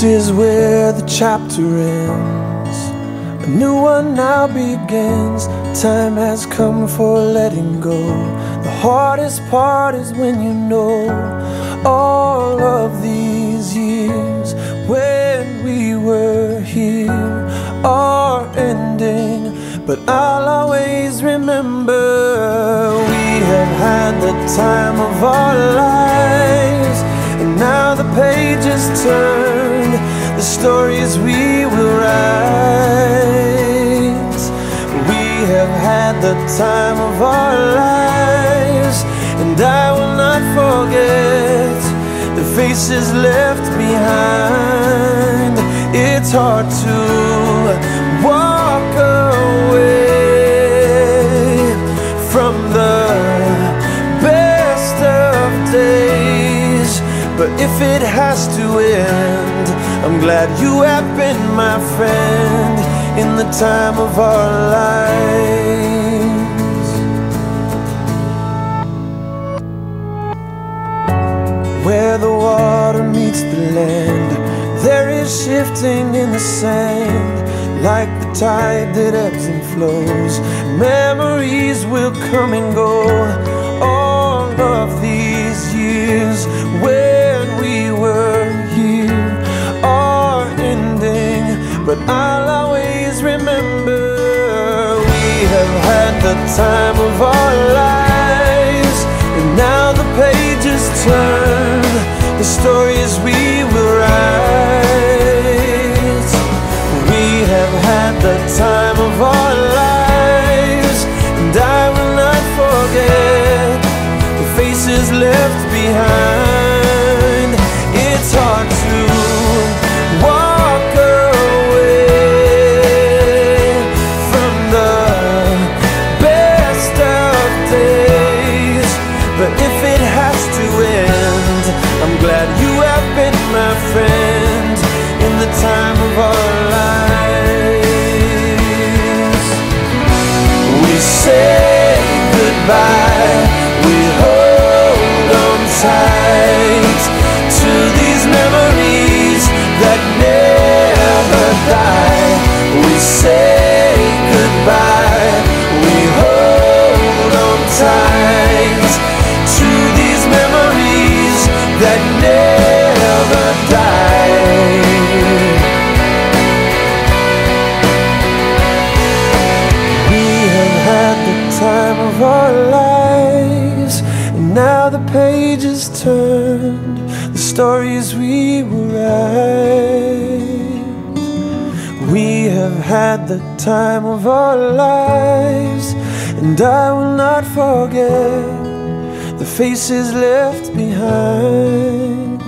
This is where the chapter ends, a new one now begins. Time has come for letting go. The hardest part is when you know all of these years when we were here are ending. But I'll always remember we have had the time of our lives, and now the page is turned. The stories we will write. We have had the time of our lives, and I will not forget the faces left behind. It's hard to walk away from the best of days, but if it has to end, I'm glad you have been my friend in the time of our lives. Where the water meets the land, there is shifting in the sand, like the tide that ebbs and flows. Memories will come and go. All of these years when we were here, but I'll always remember we have had the time of our lives, and now the pages turn, the stories we will write. We have had the time of our lives, and I will not forget the faces left behind. It's hard to pages turned, the stories we will write. We have had the time of our lives, and I will not forget the faces left behind.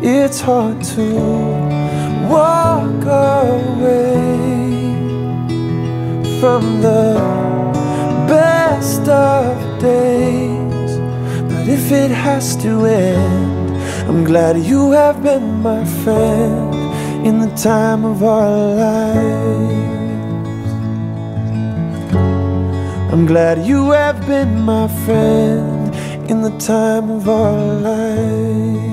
It's hard to walk away from the best of days. If it has to end, I'm glad you have been my friend in the time of our lives. I'm glad you have been my friend in the time of our lives.